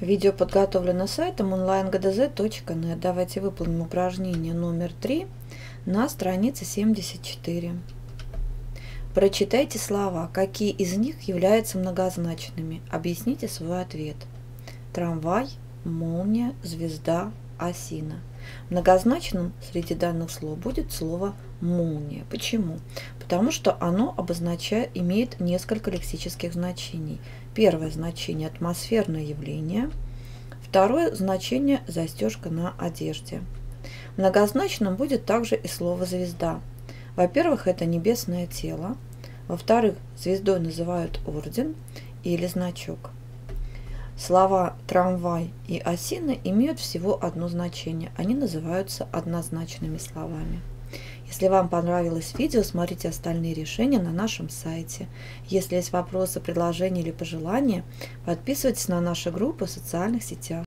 Видео подготовлено сайтом онлайнгдз.рф. Давайте выполним упражнение номер 3 на странице 74. Прочитайте слова. Какие из них являются многозначными? Объясните свой ответ. Трамвай, молния, звезда, осина. Многозначным среди данных слов будет слово «молния». Почему? Потому что оно имеет несколько лексических значений. Первое значение – атмосферное явление. Второе значение – застежка на одежде. Многозначным будет также и слово «звезда». Во-первых, это небесное тело. Во-вторых, звездой называют орден или значок. Слова «трамвай» и «осина» имеют всего одно значение. Они называются однозначными словами. Если вам понравилось видео, смотрите остальные решения на нашем сайте. Если есть вопросы, предложения или пожелания, подписывайтесь на наши группы в социальных сетях.